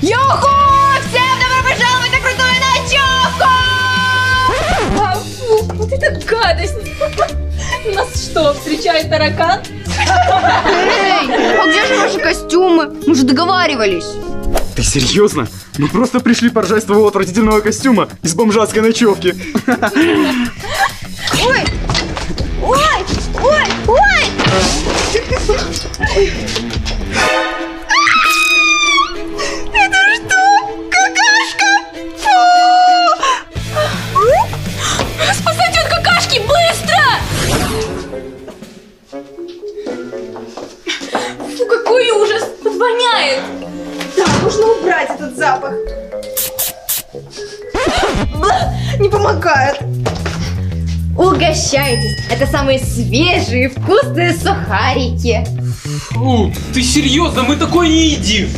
Юху! Всем добро пожаловать на крутую ночевку! А, фу, вот это гадость! Нас что, встречает таракан? Эй, а где же ваши костюмы? Мы же договаривались. Ты серьезно? Мы просто пришли поржать с твоего отвратительного костюма из бомжатской ночевки. Ой! Ой! Ой! Ой! Это что? Какашка? Фу! Спасать от какашки! Быстро! Фу, какой ужас! Тут воняет! Да, нужно убрать этот запах. Не помогает. Угощайтесь, это самые свежие и вкусные сухарики. Фу, ты серьезно? Мы такое не едим.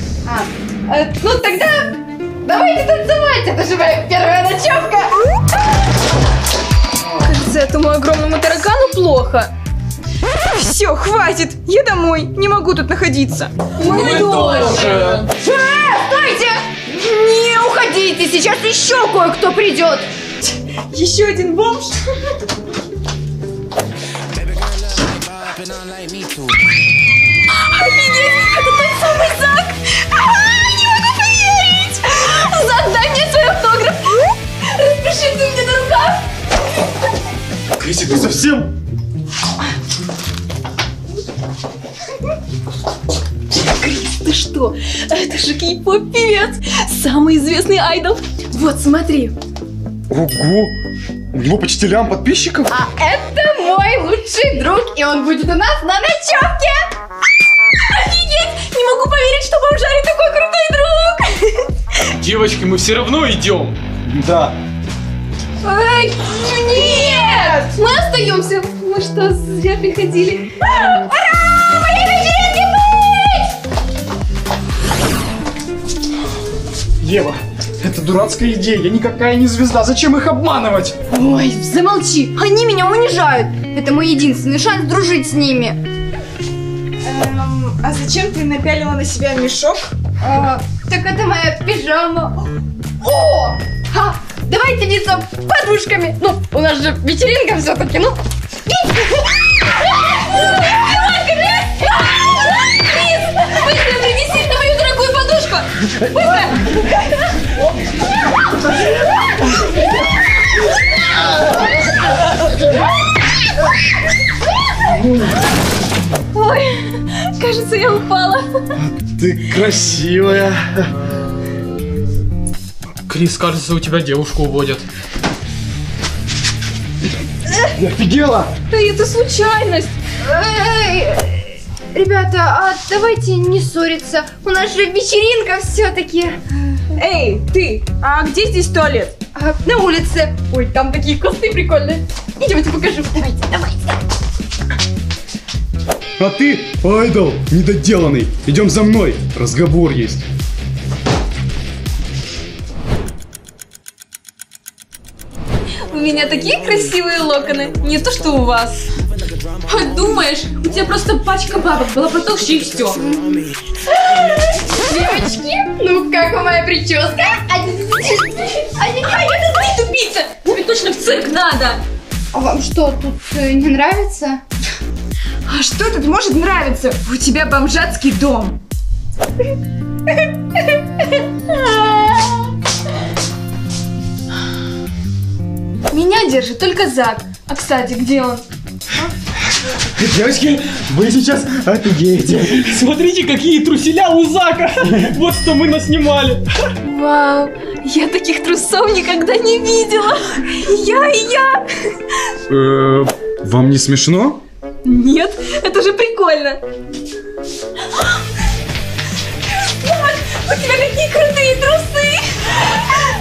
Ну тогда давайте танцевать, это же моя первая ночевка. Кажется, этому огромному таракану плохо. Все, хватит, я домой, не могу тут находиться. Мы тоже. Стойте, не уходите, сейчас еще кое-кто придет. Еще один бомж. Офигеть, это тот самый Зак. Не могу поверить. Зак, дай мне свой автограф. Распишите мне на руках. Кэсси, ты совсем? Крис, ты что? Это же кей-поп-певец. Самый известный айдол. Вот, смотри. Ого! У него почти лям подписчиков? А это мой лучший друг, и он будет у нас на ночевке! Офигеть! Не могу поверить, что бомжарь такой крутой друг! Девочки, мы все равно идем! Да! Нет! Мы остаемся! Мы что, зря приходили? Ура! Моей вечеринки быть! Ева! Это дурацкая идея, я никакая не звезда, зачем их обманывать? Ой, замолчи, они меня унижают. Это мой единственный шанс дружить с ними. А зачем ты напялила на себя мешок? Так это моя пижама. О! Давайте делиться подружками. Ну, у нас же вечеринка все-таки, ну. Быстро принеси на мою дорогую подушку! Быстро! Ой, кажется, я упала. Ты красивая. Крис, кажется, у тебя девушку уводят. Я офигела! Да это случайность! Ребята, а давайте не ссориться. У нас же вечеринка все-таки. Эй, ты, а где здесь туалет? На улице. Ой, там такие кусты прикольные. Идемте покажу. Давайте, давайте. А ты, айдол, недоделанный. Идем за мной. Разговор есть. У меня такие красивые локоны. Не то, что у вас. Думаешь, у тебя просто пачка бабок была потолще и все. Девочки, ну как вам моя прическа? Ты тупица! Тебе точно в цирк надо! А вам что, тут не нравится? А что тут может нравиться? У тебя бомжатский дом. Меня держит только Зак. А кстати, где он? Девочки, вы сейчас офигеете. Смотрите, какие труселя у Зака. Вот что мы наснимали. Вау, я таких трусов никогда не видела. Я. Вам не смешно? Нет, это же прикольно. Зак, у тебя какие крутые трусы.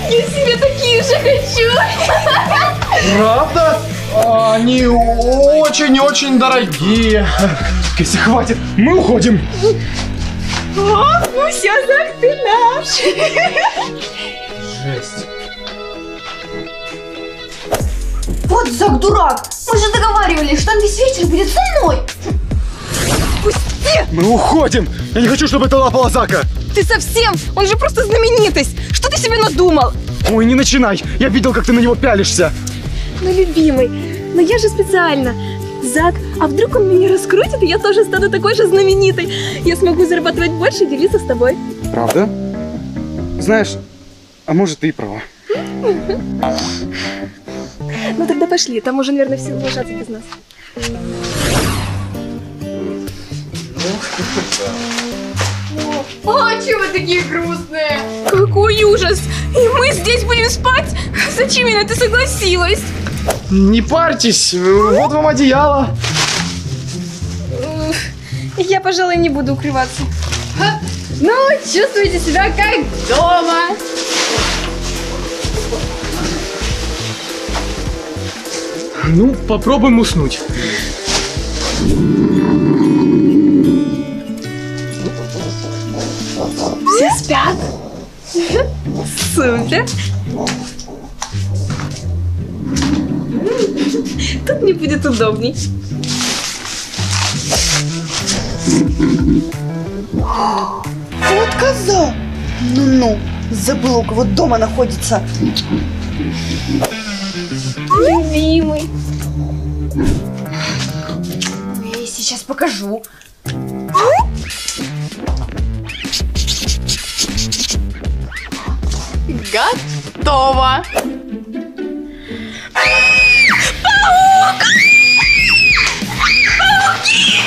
Я себе такие же хочу. Правда? Они очень-очень дорогие. Кэсси, хватит, мы уходим. О, ну все, Зак, ты наш. Жесть. Вот Зак дурак. Мы же договаривались, что он весь вечер будет со мной. Пусти. Мы уходим. Я не хочу, чтобы это лапало Зака. Ты совсем? Он же просто знаменитость! Что ты себе надумал? Ой, не начинай! Я видел, как ты на него пялишься! Ну, любимый, но я же специально. Зак, а вдруг он меня раскрутит, и я тоже стану такой же знаменитой? Я смогу зарабатывать больше и делиться с тобой. Правда? Знаешь, а может, ты и права. Ну тогда пошли, там уже, наверное, все ложатся без нас. А чего вы такие грустные? Какой ужас! И мы здесь будем спать? Зачем я на это согласилась? Не парьтесь, вот вам одеяло. Я, пожалуй, не буду укрываться. Ну, чувствуете себя как дома. Ну, попробуем уснуть. Все спят. Супер. Тут мне будет удобней. Вот коза. Ну-ну, забыл, у кого дома находится. Любимый. Я ей сейчас покажу. Готово. Паук! Пауки!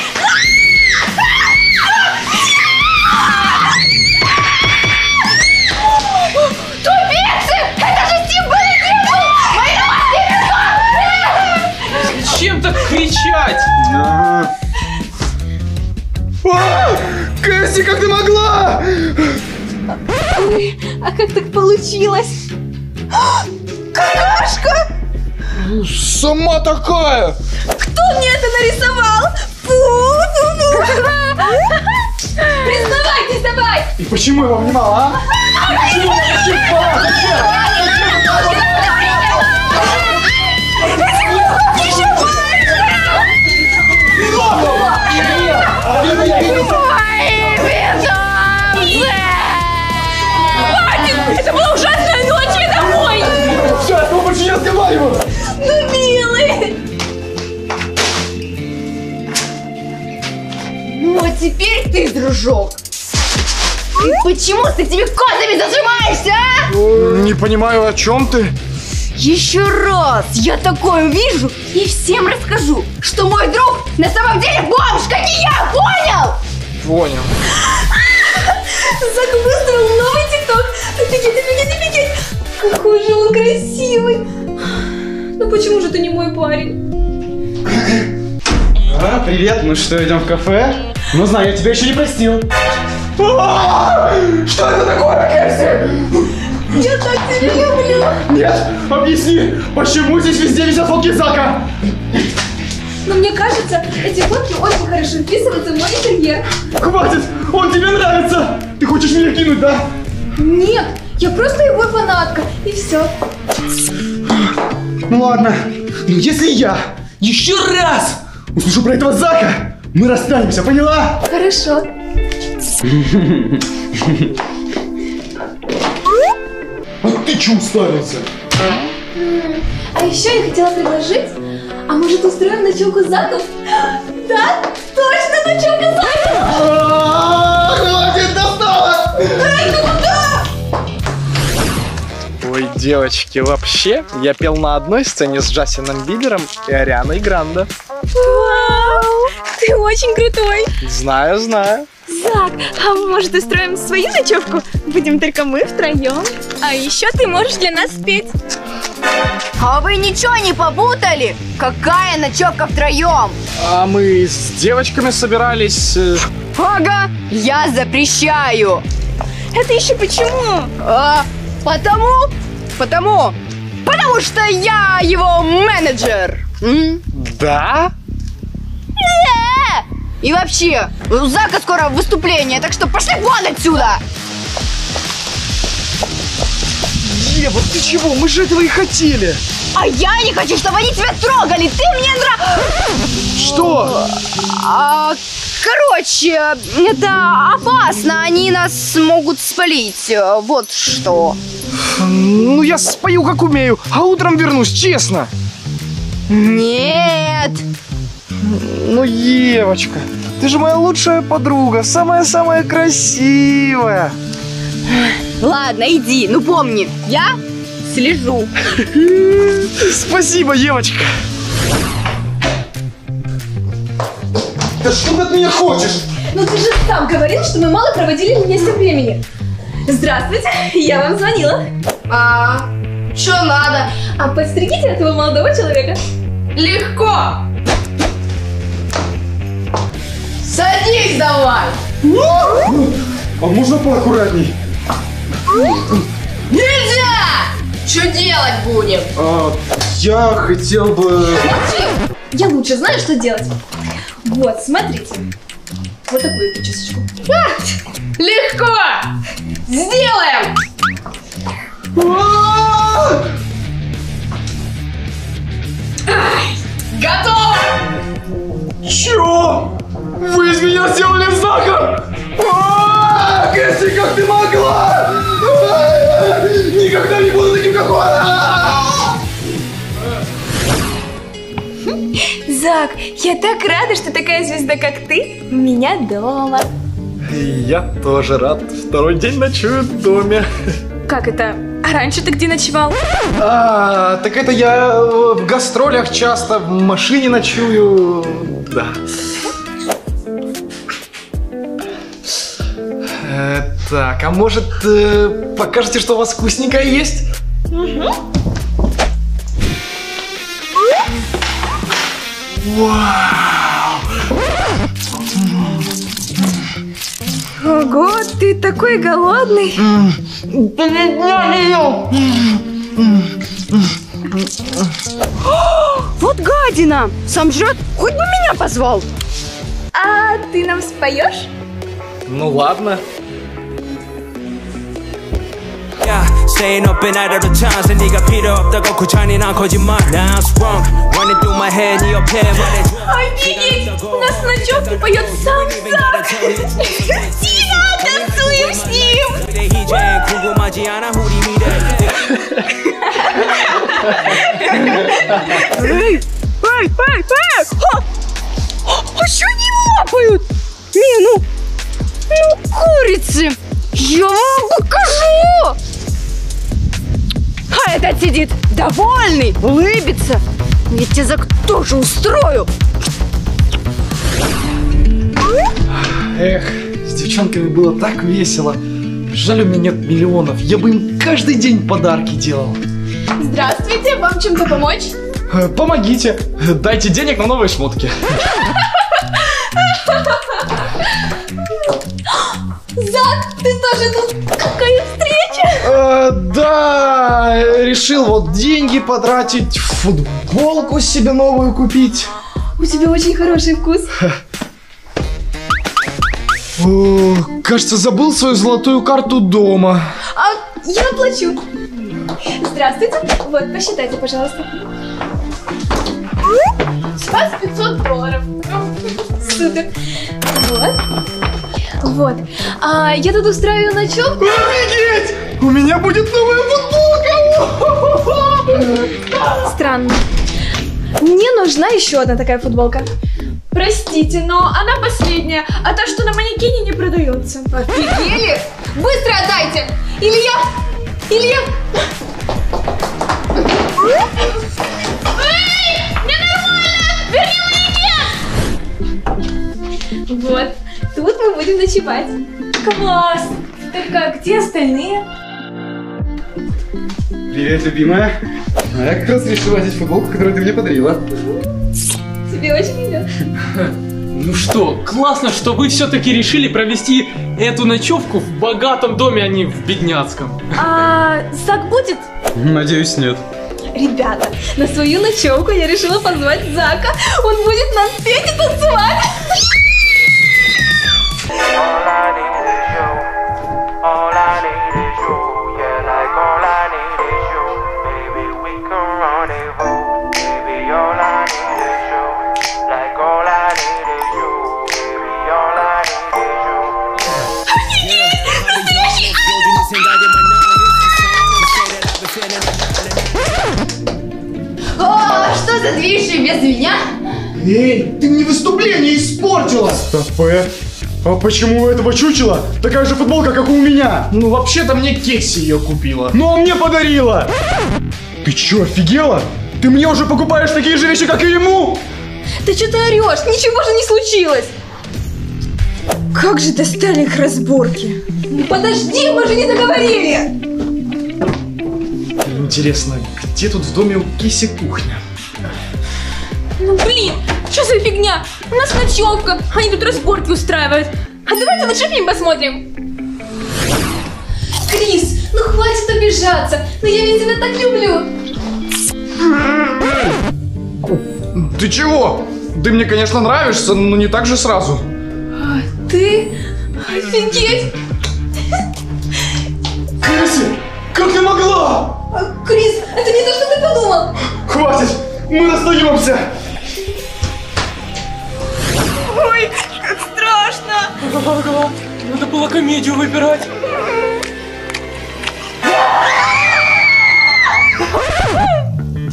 Тупицы! Это же Стимбэй делал! Мои лапки! Зачем так кричать? Кэсси, как ты могла? Ой, а как так получилось? Какашка! Сама такая! Кто мне это нарисовал? Фу-фу-фу! Признавайтесь давай! И почему я вам не мало, а? Почему я не мало? Это была ужасная ночь, я домой! Все, я с тобой больше не разговариваю! Ну, милый! Ну, а теперь ты, дружок! Почему ты этими козами зажимаешься, а? Не понимаю, о чем ты? Еще раз я такое увижу и всем расскажу, что мой друг на самом деле бомж, как и я, понял? Понял. Зак выставил новый тикток. Офигеть, офигеть, офигеть. Какой же он красивый. Ну почему же ты не мой парень? Привет, ну что, идем в кафе? Ну знаю, я тебя еще не простил. Что это такое, Кэсси? Я так тебя люблю. Нет, объясни, почему здесь везде висят фотки Зака? Но мне кажется, эти фотки очень хорошо вписываются в мой интерьер. Хватит! Он тебе нравится! Ты хочешь меня кинуть, да? Нет! Я просто его фанатка, и все. Ну ладно, но если я еще раз услышу про этого Зака, мы расстанемся, поняла? Хорошо. А ты че уставился? А еще я хотела предложить... А может, устроим ночевку Заков? Да? Точно ночевка Заков! Хватит, достала! Эй, ты куда? Ой, девочки, вообще, я пел на одной сцене с Джастином Бибером и Арианой Гранде. Вау! Ты очень крутой! Знаю, знаю. Зак, а может, устроим свою ночевку? Будем только мы втроем. А еще ты можешь для нас спеть. А вы ничего не попутали? Какая ночевка втроем? А мы с девочками собирались... Ага, я запрещаю. Это еще почему? Потому что я его менеджер. Да? Да! И вообще, у Зака скоро выступление, так что пошли вон отсюда! Ева, ты чего? Мы же этого и хотели. А я не хочу, чтобы они тебя трогали. Ты мне нравишься. Что? Короче, это опасно, они нас могут спалить, вот что. Ну, я спою, как умею, а утром вернусь, честно. Нет. Ну, Евочка, ты же моя лучшая подруга, самая-самая красивая. Ладно, иди, ну помни, я слежу. Спасибо, Евочка. Да что ты от меня хочешь? Ну ты же сам говорил, что мы мало проводили вместе времени. Здравствуйте, я вам звонила. А что надо? А подстригите этого молодого человека. Легко. Садись давай. А можно поаккуратней? Нельзя! Что делать будем? Я хотел бы... Я лучше знаю, что делать. Вот, смотрите. Вот такую причесочку. Легко! Сделаем! Готово! Чё? Вы из меня сделали сахар! Кэсси, как ты могла? Никогда не буду таким, как он! Зак, я так рада, что такая звезда, как ты, у меня дома. Я тоже рад. Второй день ночую в доме. Как это? А раньше ты где ночевал? Так это я в гастролях часто, в машине ночую. Да. Так, а может, покажете, что у вас вкусненькое есть? Угу. Вау! Ого, ты такой голодный! Да не знаю! Вот гадина! Сам жрет, хоть бы меня позвал! А ты нам споешь? Ну ладно. Staying up and out of the times and 네가 필요 없다고 고찬이나 거짓말 Now it's wrong running through my head 네 옆에 말해 Офигеть! У нас в ночевке поет сам Зак! Сина, танцуем с ним! Эй! А что они лапают? Не, ну курицы! Я вам покажу! А этот сидит довольный, улыбится. Я тебе Зак тоже устрою. Эх, с девчонками было так весело. Жаль, у меня нет миллионов. Я бы им каждый день подарки делал. Здравствуйте, вам чем-то помочь? Помогите. Дайте денег на новые шмотки. Зак, ты тоже тут? Какая встреча? Да, решил вот деньги потратить, футболку себе новую купить. У тебя очень хороший вкус. Кажется, забыл свою золотую карту дома. А я оплачу. Здравствуйте, вот, посчитайте, пожалуйста. С вас $500. Супер. Вот. Вот. А я тут устраиваю ночевку. Офигеть! У меня будет новая футболка! Странно. Мне нужна еще одна такая футболка. Простите, но она последняя, а та, что на манекене, не продается. Офигели? Быстро отдайте! Или я... Эй! Мне нормально! Верни манекен! Вот. Тут мы будем ночевать. Класс! Только где остальные? Привет, любимая. А я как раз решила одеть футболку, которую ты мне подарила. Тебе очень идет. Ну что, классно, что вы все-таки решили провести эту ночевку в богатом доме, а не в бедняцком. А Зак будет? Надеюсь, нет. Ребята, на свою ночевку я решила позвать Зака. Он будет нам петь и танцевать. за дверью без меня? Эй, ты мне выступление испортила! Стопэ. А почему у этого чучела такая же футболка, как и у меня? Ну, вообще-то мне Кекси ее купила. Ну, а мне подарила! Ты чё, офигела? Ты мне уже покупаешь такие же вещи, как и ему? Да чё ты орёшь? Ничего же не случилось! Как же достали их разборки? Ну, подожди, мы же не договорили! Интересно, где тут в доме у Киси кухня? Ну, блин! Что за фигня? У нас ночевка, они тут разборки устраивают. А давайте лучше фильм посмотрим. Крис, ну хватит обижаться, но я ведь тебя так люблю. Ты чего? Ты мне, конечно, нравишься, но не так же сразу. А ты? Офигеть! Криси, как ты могла? Крис, это не то, что ты подумал. Хватит, мы расстаемся. Ой, как страшно! Надо было комедию выбирать.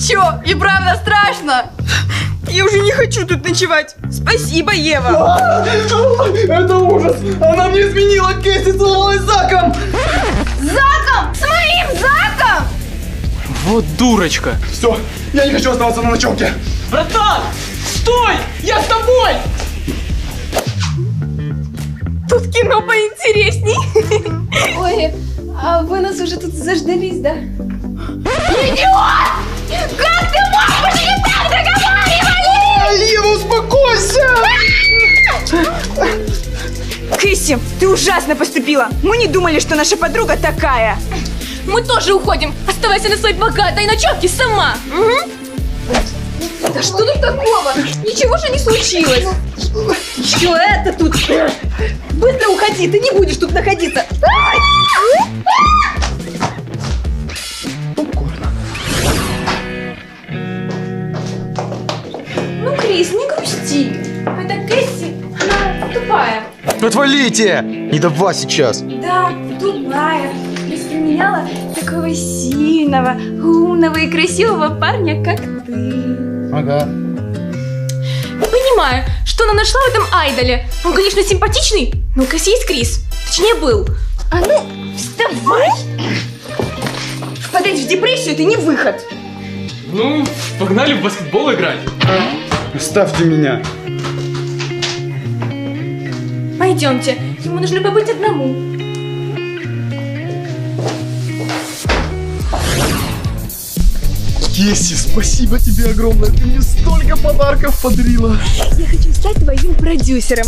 Чё, и правда страшно? Я уже не хочу тут ночевать. Спасибо, Ева. Это ужас! Она мне изменила, Кэсси целовалась с Заком! Заком? С моим Заком? Вот дурочка. Все, я не хочу оставаться на ночевке. Братан, стой! Я с тобой! Тут кино поинтересней. Ой, а вы нас уже тут заждались, да? Идиот! Как ты мог быть не так договаривать? Ева, успокойся! Кэсси, ты ужасно поступила. Мы не думали, что наша подруга такая. Мы тоже уходим. Оставайся на своей богатой ночевке сама. Угу. Да что тут такого? Ничего же не случилось. Что это тут? Быстро уходи, ты не будешь тут находиться. Ну, Крис, не грусти. Это Кэсси, она тупая. Отвалите! Не до вас сейчас. Да, тупая. Восприменяла такого сильного, умного и красивого парня, как ты. Ага. Понимаю, что она нашла в этом айдоле. Он, конечно, симпатичный, но у Кэсси есть Крис. Точнее, был. А ну, вставай! Впадать в депрессию – это не выход. Ну, погнали в баскетбол играть. Оставьте меня. Пойдемте, ему нужно побыть одному. Кэсси, спасибо тебе огромное, ты мне столько подарков подарила. Я хочу стать твоим продюсером.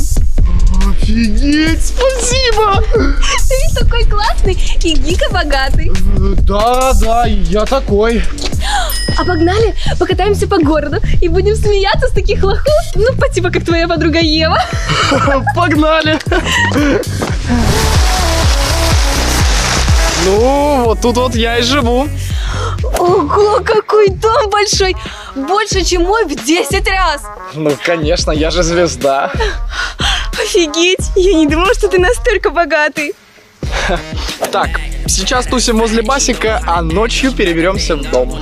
Офигеть, спасибо! Ты такой классный и дико богатый. Да, да, я такой. А погнали, покатаемся по городу и будем смеяться с таких лохов, ну, типа как твоя подруга Ева. Погнали! Ну, вот тут вот я и живу. Ого, какой дом большой! Больше, чем мой в 10 раз! Ну, конечно, я же звезда. Офигеть, я не думала, что ты настолько богатый. Так, сейчас тусим возле Басика, а ночью переберемся в дом.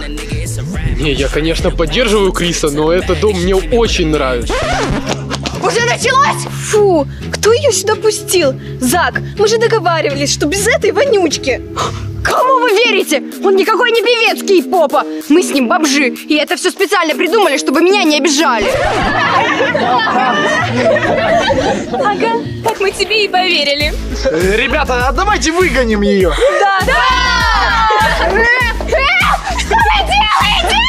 Не, я, конечно, поддерживаю Криса, но этот дом мне очень нравится. Уже началось? Фу, кто ее сюда пустил? Зак, мы же договаривались, что без этой вонючки. Кому вы верите? Он никакой не певец кей-попа. Мы с ним бомжи, и это все специально придумали, чтобы меня не обижали. Ага, так мы тебе и поверили. Ребята, а давайте выгоним ее. Да! Да! Что вы делаете?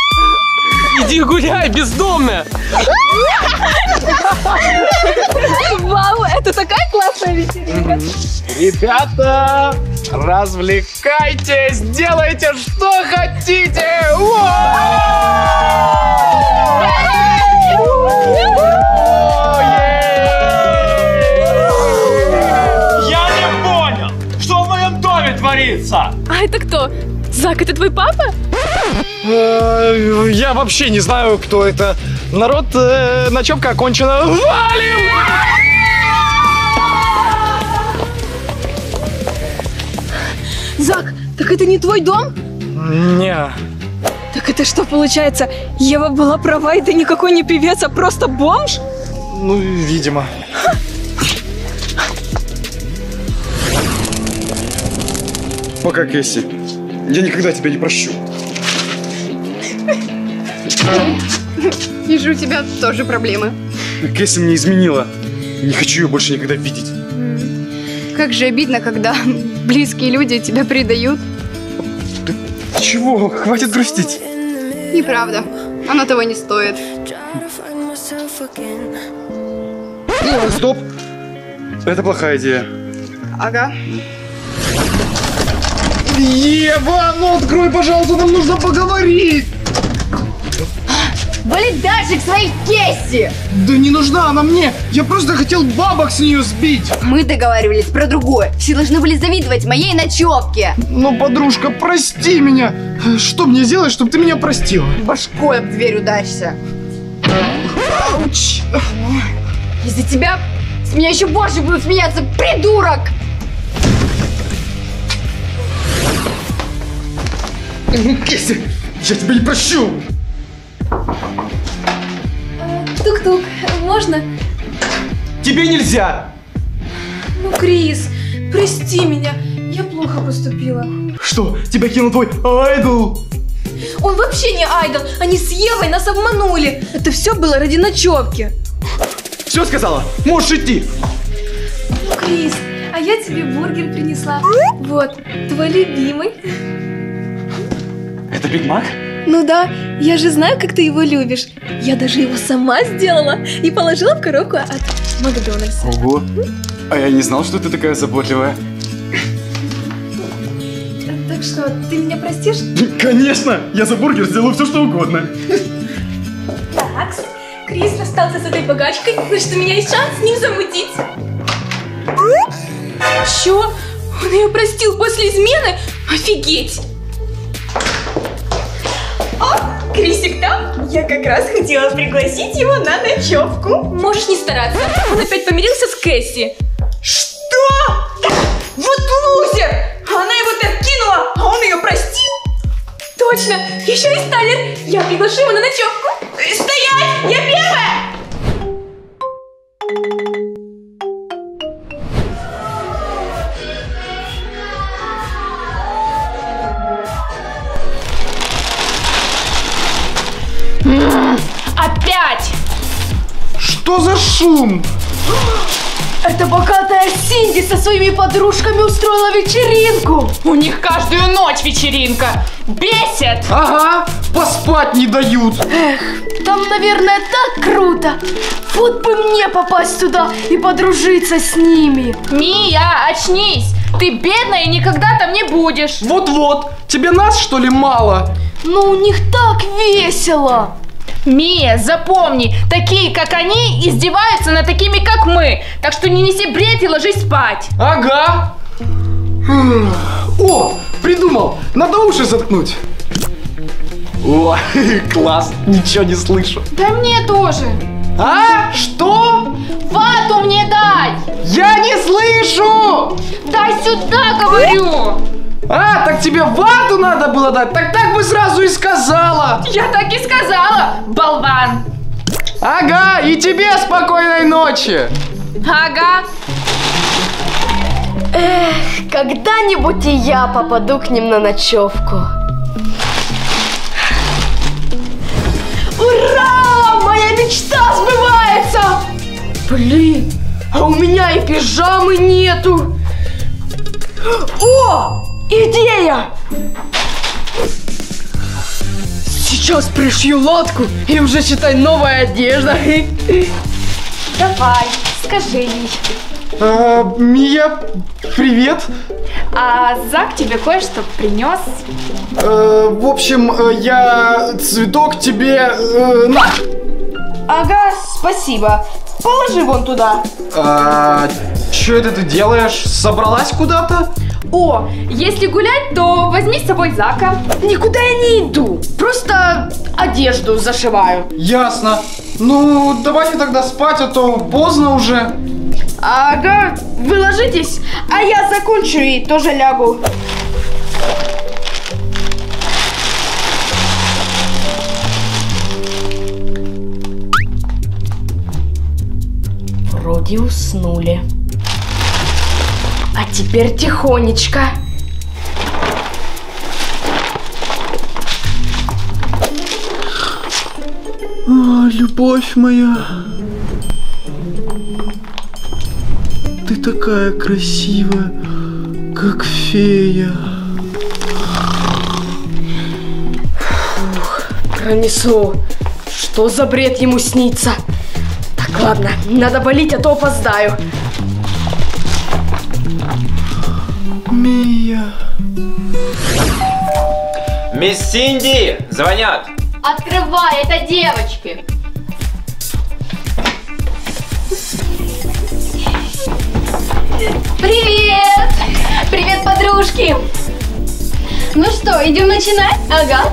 Иди гуляй, бездомная! Вау, это такая классная вечеринка! Ребята, развлекайтесь, делайте что хотите! Я не понял, что в моем доме творится! А это кто? Зак, это твой папа? Я вообще не знаю, кто это. Народ, ночевка окончена. Валим! Зак, так это не твой дом? Не. Так это что получается? Ева была права, это никакой не певец, а просто бомж? Ну, видимо. Пока, Кэсси. Я никогда тебя не прощу. Вижу, у тебя тоже проблемы. Кэсси мне изменила. Не хочу ее больше никогда видеть. Как же обидно, когда близкие люди тебя предают. Ты чего? Хватит грустить. Неправда. Оно того не стоит. О, стоп! Это плохая идея. Ага. Ева, ну открой, пожалуйста, нам нужно поговорить. Блин, Даша, к своей Кэсси! Да не нужна она мне! Я просто хотел бабок с нее сбить! Мы договаривались про другое. Все должны были завидовать моей ночевке. Ну, подружка, прости меня! Что мне делать, чтобы ты меня простила? Башкой об дверь ударься. Ауч! Из-за тебя с меня еще больше будут смеяться, придурок! Кэсси, я тебя не прощу! Тук-тук, можно? Тебе нельзя! Ну, Крис, прости меня, я плохо поступила. Что, тебя кинул твой айдол? Он вообще не айдол, они с Евой нас обманули. Это все было ради ночевки. Все сказала, можешь идти. Ну, Крис, а я тебе бургер принесла. Вот, твой любимый. Это Биг Мак? Ну да, я же знаю, как ты его любишь. Я даже его сама сделала и положила в коробку от Макдональдса. Ого, а я не знал, что ты такая заботливая. Так что, ты меня простишь? Конечно, я за бургер сделаю все, что угодно. Такс, Крис расстался с этой богачкой, значит, у меня есть шанс с ним замутить. Чё? Он ее простил после измены? Офигеть! О, Крисик там? Я как раз хотела пригласить его на ночевку. Можешь не стараться. Он опять помирился с Кэсси. Что? Вот лузер! Она его так кинула, а он ее простил? Точно! Еще и Сталин! Я приглашу его на ночевку. Стоять! Я первая! Опять! Что за шум? Это богатая Синди со своими подружками устроила вечеринку. У них каждую ночь вечеринка. Бесит! Ага, поспать не дают. Эх, там, наверное, так круто. Вот бы мне попасть туда и подружиться с ними. Мия, очнись! Ты бедная и никогда там не будешь. Вот-вот, тебе нас, что ли, мало? Но у них так весело. Мия, запомни, такие, как они, издеваются над такими, как мы. Так что не неси бред и ложись спать. Ага. О, придумал. Надо уши заткнуть. О, класс, ничего не слышу. Да мне тоже. А? Что? Вату мне дай. Я не слышу. Дай сюда, говорю. А, так тебе вату надо было дать? Так бы сразу и сказала. Я так и сказала, болван. Ага, и тебе спокойной ночи. Ага. Эх, когда-нибудь и я попаду к ним на ночевку. Ура! Моя мечта сбывается! Блин, а у меня и пижамы нету. О! Идея! Сейчас пришью лодку и уже, считай, новая одежда. Давай, скажи ей. Мия, привет. А Зак тебе кое-что принес. В общем, я цветок тебе... Ага, спасибо. Положи вон туда. Чё это ты делаешь? Собралась куда-то? О, если гулять, то возьми с собой Зака. Никуда я не иду, просто одежду зашиваю. Ясно. Ну, давайте тогда спать, а то поздно уже. Ага, вы ложитесь, а я закончу и тоже лягу. и уснули. А теперь тихонечко. О, любовь моя, ты такая красивая, как фея. Фух, пронесло. Что за бред ему снится? Так, ладно, надо валить, а то опоздаю. Мия. Мисс Синди, звонят. Открывай, это девочки. Привет! Привет, подружки! Ну что, идем начинать? Ага.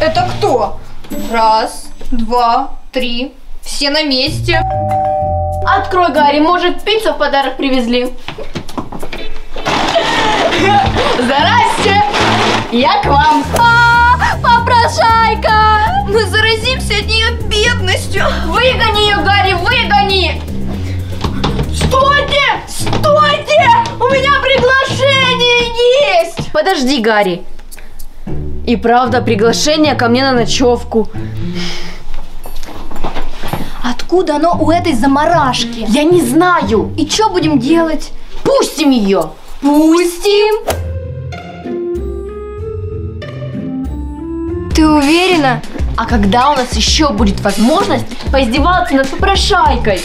Это кто? Раз, два, три. Все на месте. Открой, Гарри, может, пиццу в подарок привезли? Здрасте! Я к вам. Попрошайка! Мы заразимся от нее бедностью. Выгони ее, Гарри, выгони! Стойте! Стойте! У меня приглашение есть! Подожди, Гарри. И правда, приглашение ко мне на ночевку. Откуда оно у этой заморашки? Я не знаю. И что будем делать? Пустим ее. Пустим? Ты уверена? А когда у нас еще будет возможность поиздеваться над попрошайкой?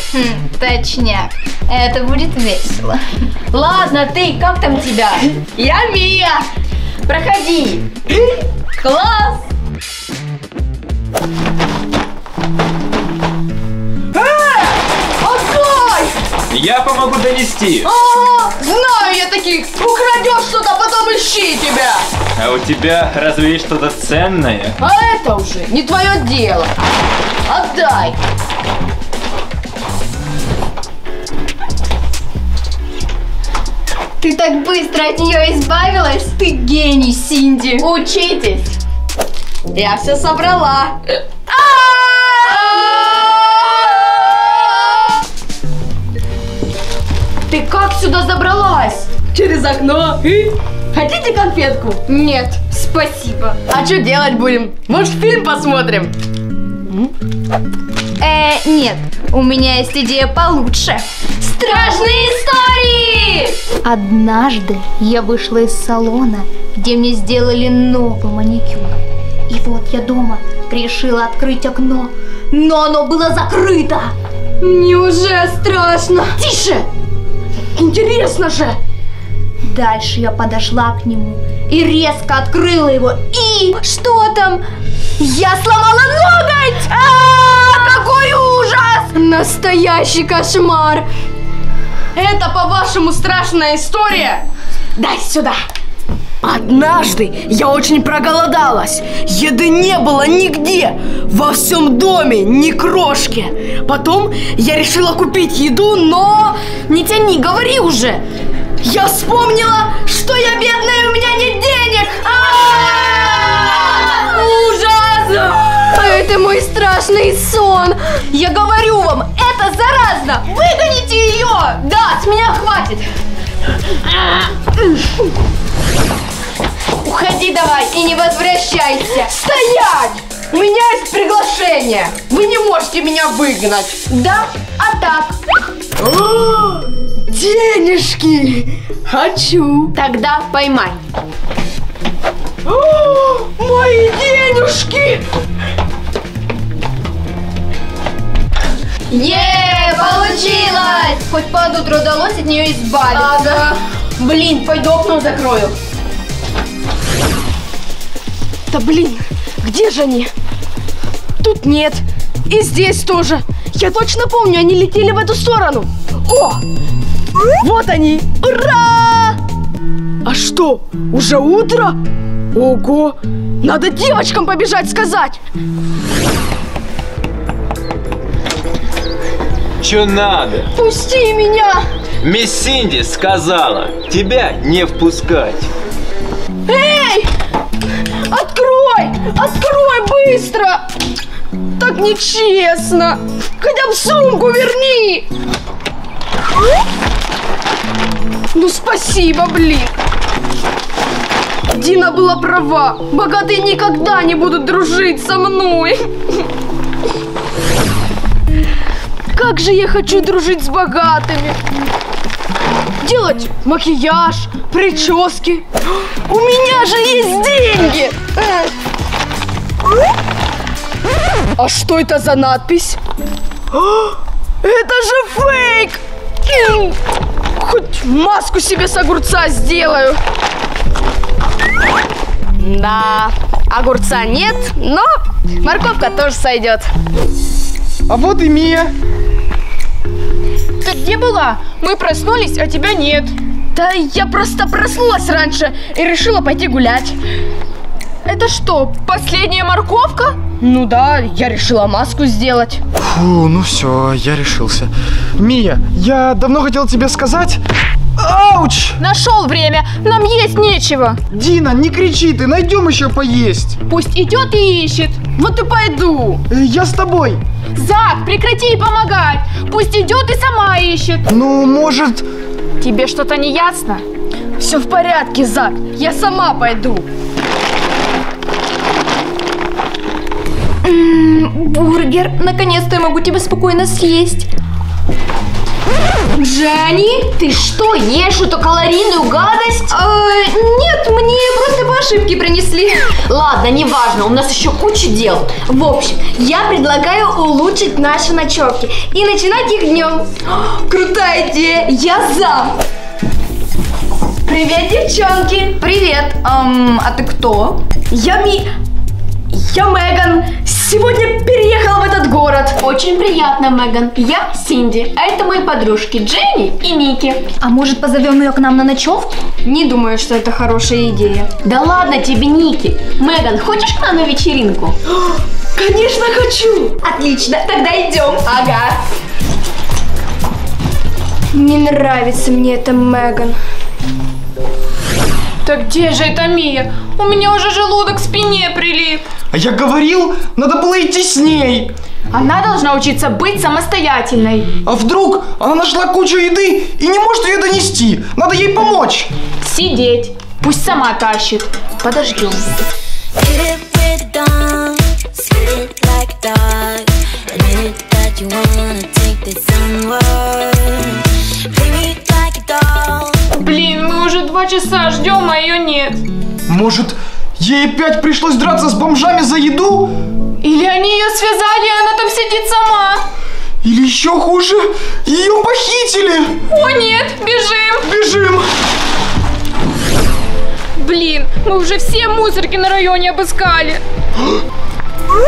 Точняк. Это будет весело. Ладно, ты, как там тебя? Я Мия. Проходи. Класс. Я помогу донести. Знаю я таких. Украдешь что-то, потом ищи тебя. А у тебя разве есть что-то ценное? А это уже не твое дело. Отдай. Ты так быстро от нее избавилась? Ты гений, Синди. Учитесь. Я все собрала. Ты как сюда забралась? Через окно. Хотите конфетку? Нет, спасибо. А что делать будем? Может, фильм посмотрим? Нет, у меня есть идея получше. Страшные истории! Однажды я вышла из салона, где мне сделали новый маникюр. И вот я дома решила открыть окно, но оно было закрыто. Мне уже страшно. Тише! Интересно же! Дальше я подошла к нему и резко открыла его. И что там? Я сломала ноготь! Какой ужас! Настоящий кошмар! Это, по-вашему, страшная история? Дай сюда! Однажды я очень проголодалась. Еды не было нигде. Во всем доме ни крошки. Потом я решила купить еду, но... Не тяни, говори уже. Я вспомнила, что я бедная и у меня нет денег. Ужасно! Это мой страшный сон. Я говорю вам, это заразно. Выгоните ее. Да, с меня хватит. Уходи давай и не возвращайся. Стоять! У меня есть приглашение. Вы не можете меня выгнать. Да? А так? О, денежки! Хочу. Тогда поймай. О, мои денежки! Еее, получилось! Хоть под утро удалось от нее избавиться. Ага. Блин, пойду окно закрою. Да блин, где же они? Тут нет. И здесь тоже. Я точно помню, они летели в эту сторону. О! Вот они. Ура! А что, уже утро? Ого! Надо девочкам побежать сказать. Чё надо? Пусти меня! Мисс Синди сказала, тебя не впускать. Эй! Открой! Открой быстро! Так нечестно! Хотя бы сумку верни! Ну спасибо, блин! Дина была права. Богатые никогда не будут дружить со мной. Как же я хочу дружить с богатыми. Делать макияж, прически. У меня же есть деньги. А что это за надпись? Это же фейк. Хоть маску себе с огурца сделаю. Да, огурца нет, но морковка тоже сойдет. А вот и Мия. Ты где была? Мы проснулись, а тебя нет. Да я просто проснулась раньше и решила пойти гулять. Это что, последняя морковка? Ну да, я решила маску сделать. Фу, ну все, я решился. Мия, я давно хотел тебе сказать... Ауч! Нашел время, нам есть нечего. Дина, не кричи ты, найдем еще поесть. Пусть идет и ищет. Вот и пойду. Я с тобой. Зак, прекрати помогать. Пусть идет и сама ищет. Ну, может... Тебе что-то не ясно? Все в порядке, Зак, я сама пойду. Бургер, наконец-то я могу тебя спокойно съесть. Джани, ты что, ешь эту калорийную гадость? Нет, мне просто по ошибке принесли. Ладно, неважно, у нас еще куча дел. В общем, я предлагаю улучшить наши ночевки и начинать их днем. Крутая идея, я за. Привет, девчонки. Привет, а ты кто? Я Меган. Сегодня переехала в этот город. Очень приятно, Меган. Я Синди, а это мои подружки Дженни и Мики. А может, позовем ее к нам на ночевку? Не думаю, что это хорошая идея. Да ладно тебе, Ники. Меган, хочешь к нам на вечеринку? Конечно, хочу. Отлично, тогда идем. Ага. Не нравится мне это, Меган. Так где же эта Мия? У меня уже желудок к спине прилип. А я говорил, надо было идти с ней. Она должна учиться быть самостоятельной. А вдруг она нашла кучу еды и не может ее донести? Надо ей помочь. Сидеть. Пусть сама тащит. Подождем. Блин, мы уже 2 часа ждем, а ее нет. Может, ей опять пришлось драться с бомжами за еду? Или они ее связали, и она там сидит сама? Или еще хуже, ее похитили! О нет, бежим! Бежим! Блин, мы уже все мусорки на районе обыскали.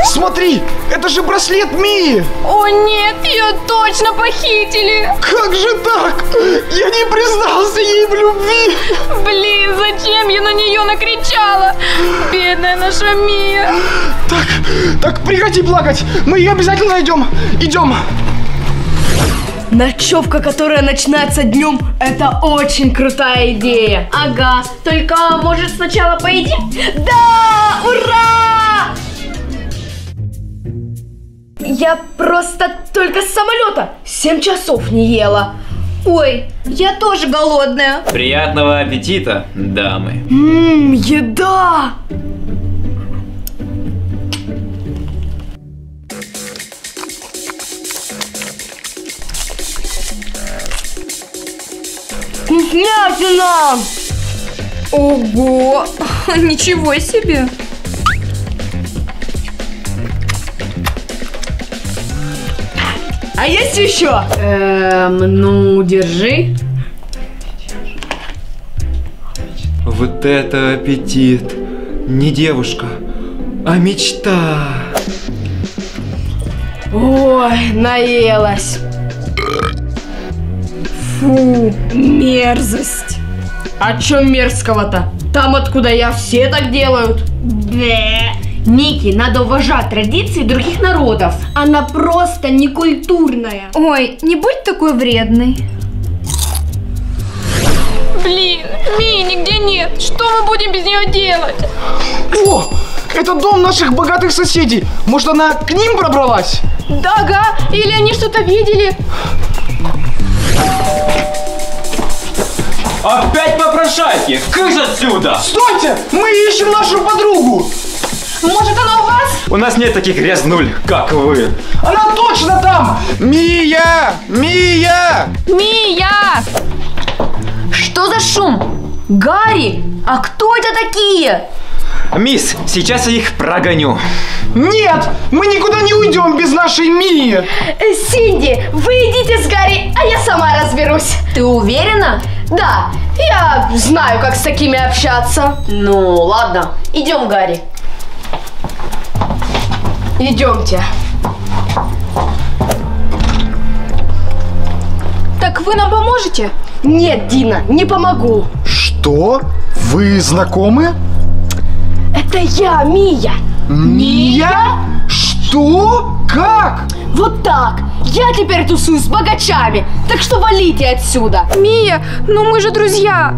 Смотри, это же браслет Мии! О нет, ее точно похитили! Как же так? Я не признался ей в любви! Блин, зачем я на нее накричала? Бедная наша Мия! Так, прекрати плакать! Мы ее обязательно найдем! Идем! Ночевка, которая начинается днем, это очень крутая идея! Ага, только может сначала поедим? Да! Ура! Я просто только с самолета 7 часов не ела. Ой, я тоже голодная. Приятного аппетита, дамы. Еда! Вкуснятина! Ого! Ничего себе! А есть еще? Ну, держи. Вот это аппетит. Не девушка, а мечта. Ой, наелась. Фу, мерзость. А чё мерзкого-то? Там, откуда я, все так делают. Ники, надо уважать традиции других народов. Она просто некультурная. Ой, не будь такой вредной. Блин, Мии нигде нет. Что мы будем без нее делать? О, Это дом наших богатых соседей. Может, она к ним пробралась? Да, ага. Или они что-то видели. Опять попрошайки! Как же отсюда! Стойте! Мы ищем нашу подругу! Может, она у вас? У нас нет таких грязнуль, как вы. Она точно там! Мия! Мия! Мия! Что за шум? Гарри, а кто это такие? Мисс, сейчас я их прогоню. Нет, мы никуда не уйдем без нашей Мии. Синди, вы идите с Гарри, а я сама разберусь. Ты уверена? Да, я знаю, как с такими общаться. Ну, ладно, идем, Гарри. Идемте. Так вы нам поможете? Нет, Дина, не помогу. Что? Вы знакомы? Это я, Мия. Мия? Что? Как? Вот так. Я теперь тусуюсь с богачами, так что валите отсюда. Мия, ну мы же друзья.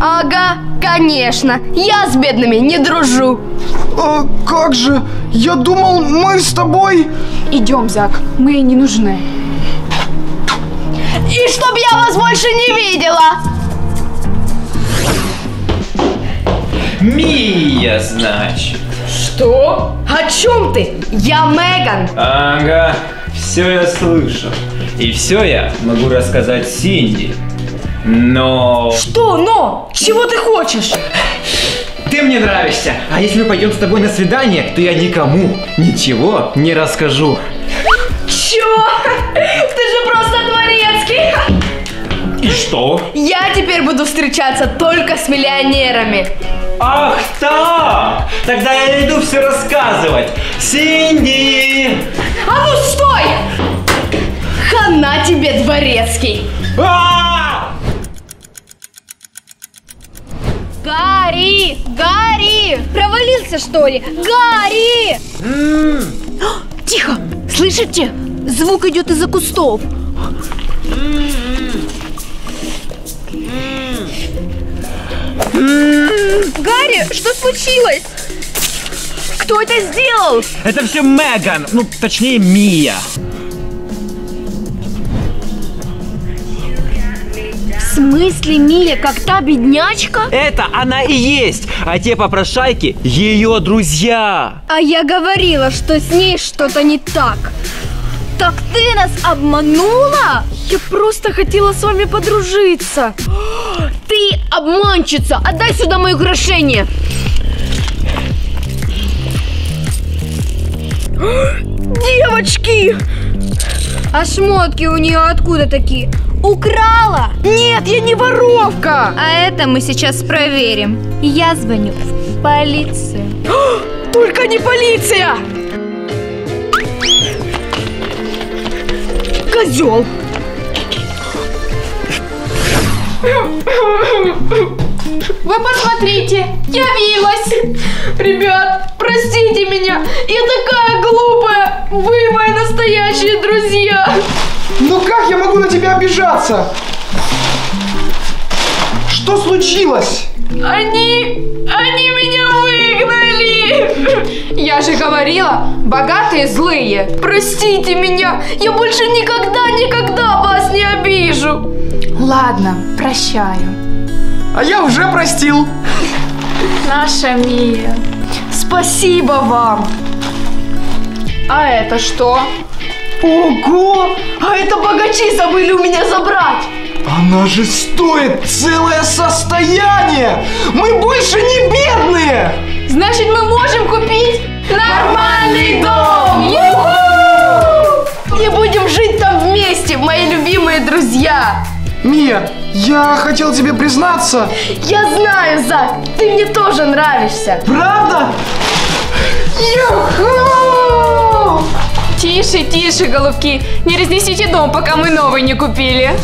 Ага, конечно. Я с бедными не дружу. А как же? Я думал, мы с тобой... Идем, Зак, мы ей не нужны. И чтоб я вас больше не видела. Мия, значит. Что? О чем ты? Я Меган. Ага, все я слышал. И все я могу рассказать Синди. Но... Что но? Чего ты хочешь? Ты мне нравишься. А если мы пойдем с тобой на свидание, то я никому ничего не расскажу. Чего? Ты же просто дворецкий. И что? Я теперь буду встречаться только с миллионерами. Ах так! Тогда я иду все рассказывать. Синди! А ну стой! Хана тебе, дворецкий! Гарри! Гарри! Провалился, что ли? Гарри! Тихо! Слышите? Звук идет из-за кустов. Гарри, что случилось? Кто это сделал? Это все Меган, ну точнее Мия. В смысле, Мия, как та беднячка? Это она и есть, а те попрошайки ее друзья. А я говорила, что с ней что-то не так. Так ты нас обманула? Я просто хотела с вами подружиться. Ты обманщица! Отдай сюда мои украшения! Девочки! А шмотки у нее откуда такие? Украла? Нет, я не воровка! А это мы сейчас проверим. Я звоню в полицию. Только не полиция! Козел! Вы посмотрите, явилась! Ребят, простите меня, я такая глупая! Вы мои настоящие друзья! Ну как я могу на тебя обижаться? Что случилось? Они меня выгнали! Я же говорила, богатые злые! Простите меня, я больше никогда вас не обижу! Ладно, прощаю. А я уже простил. Наша Мия, спасибо вам. А это что? Ого! А это богачи забыли у меня забрать. Она же стоит целое состояние. Мы больше не бедные. Значит, мы можем купить нормальный дом. И будем жить там вместе, мои любимые друзья. Мия, я хотел тебе признаться. Я знаю, Зак, ты мне тоже нравишься. Правда? Ю-ху! Тише, тише, голубки. Не разнесите дом, пока мы новый не купили.